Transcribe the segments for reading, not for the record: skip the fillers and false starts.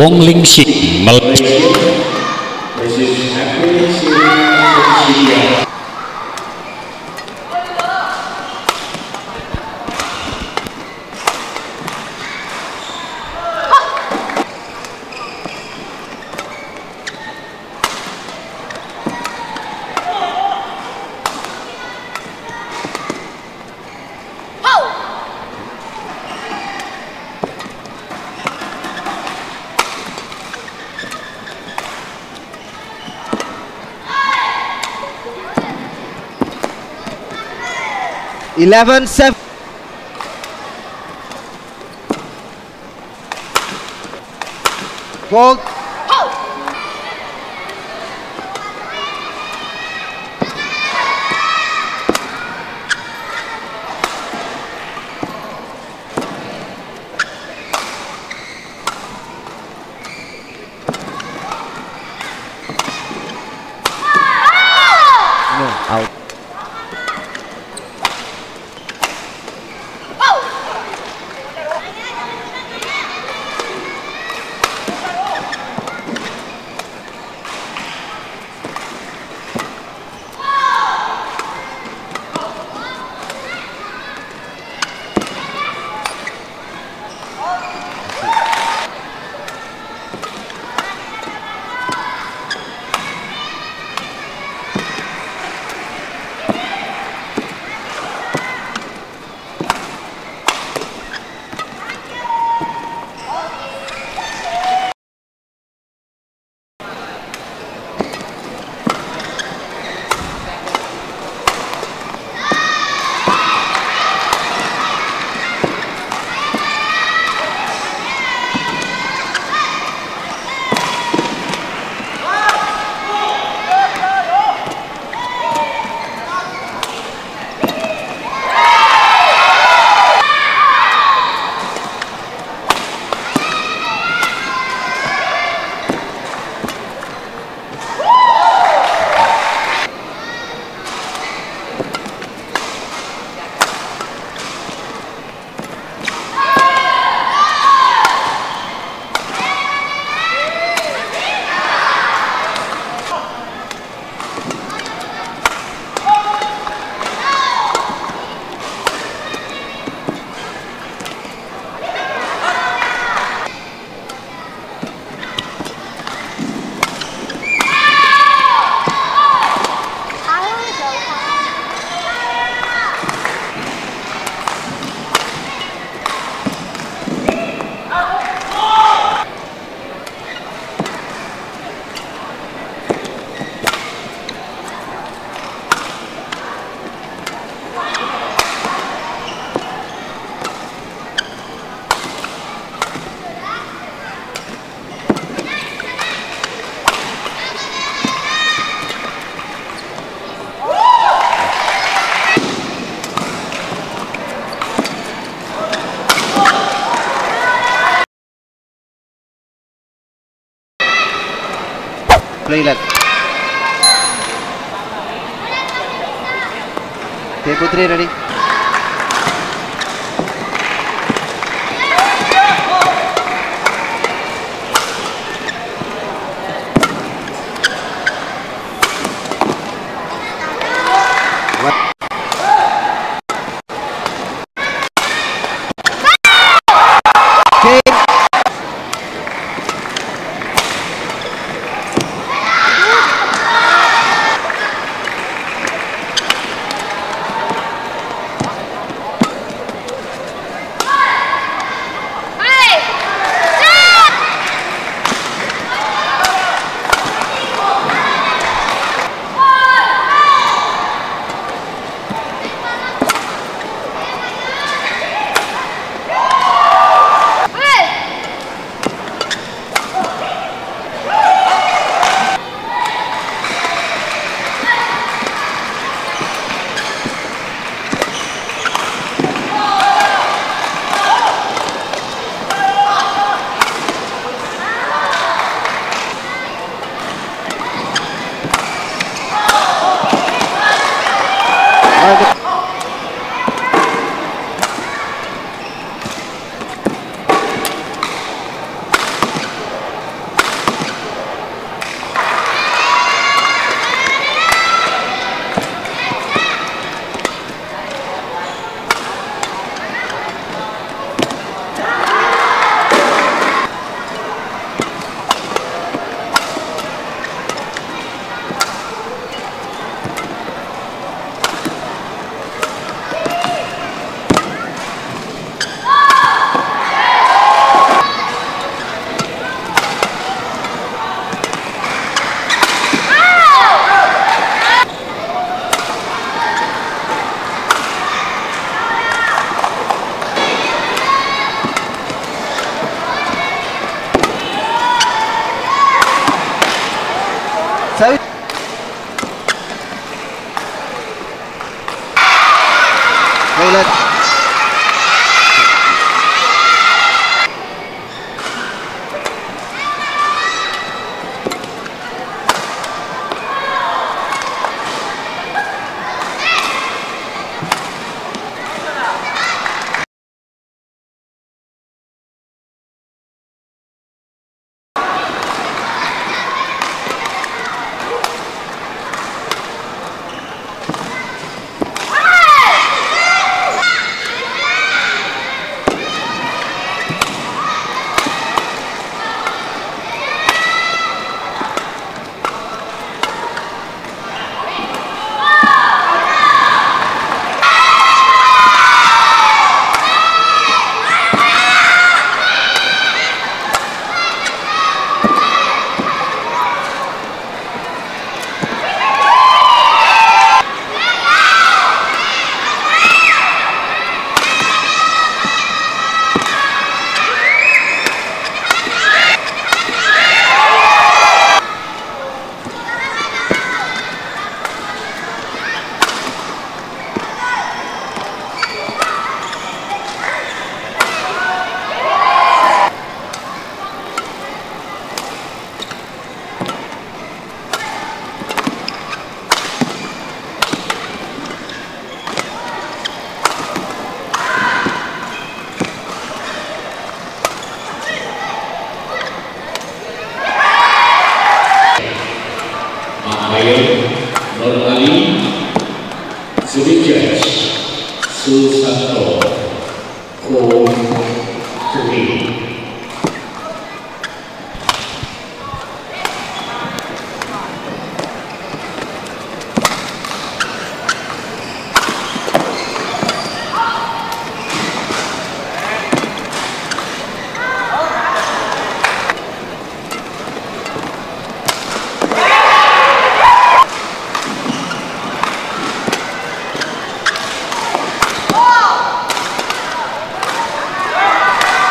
Wong Ling Xie Malaysia. Out. Play like table 3 ready. Saya boleh.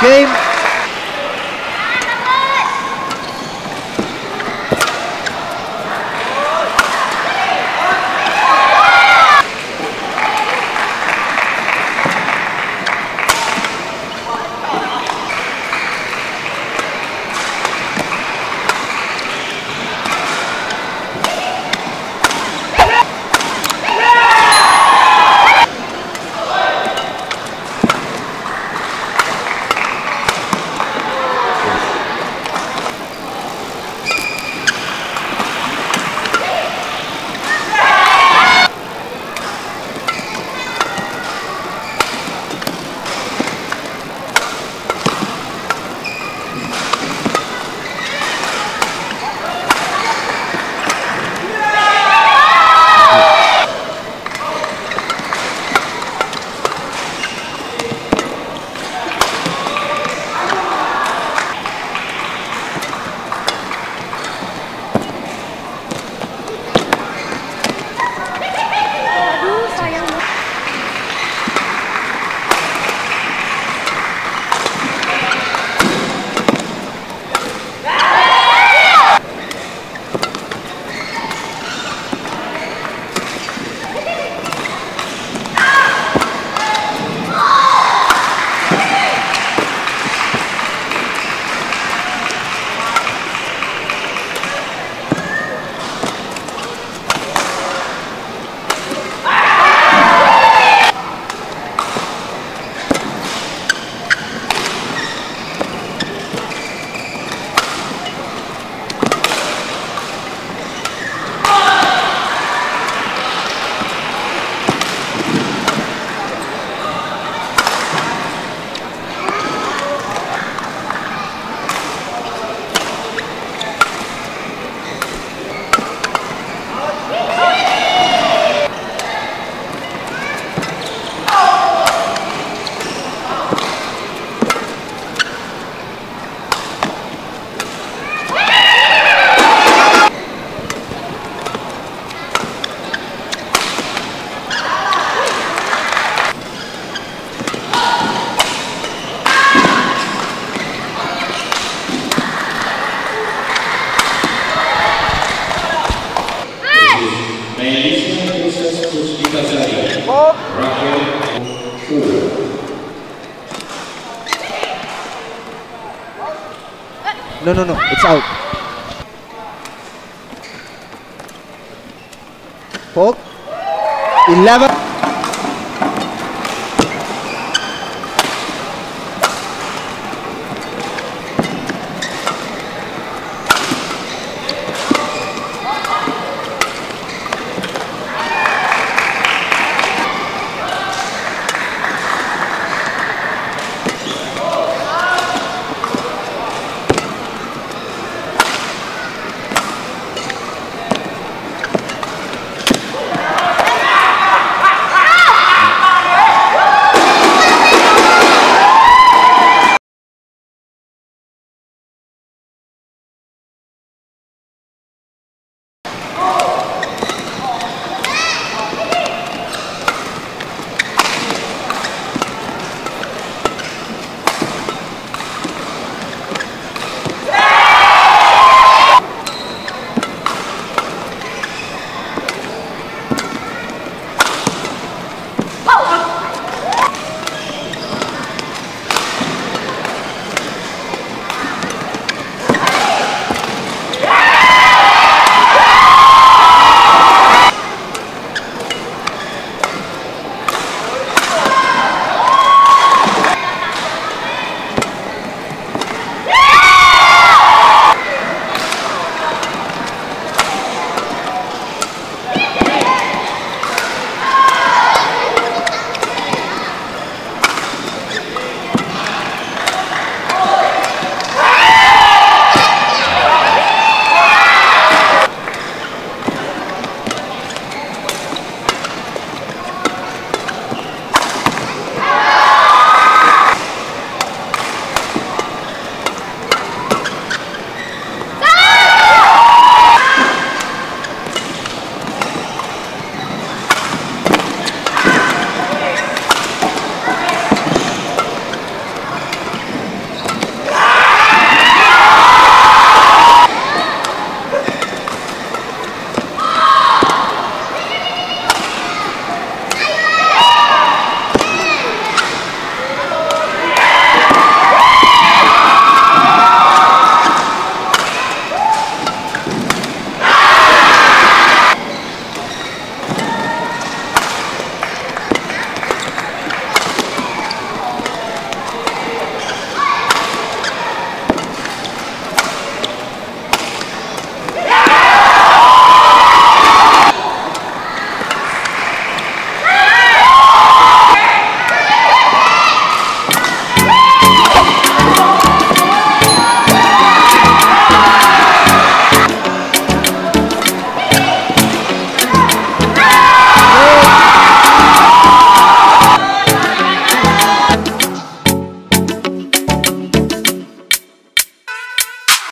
Game. Four. No, it's out. Four. 11.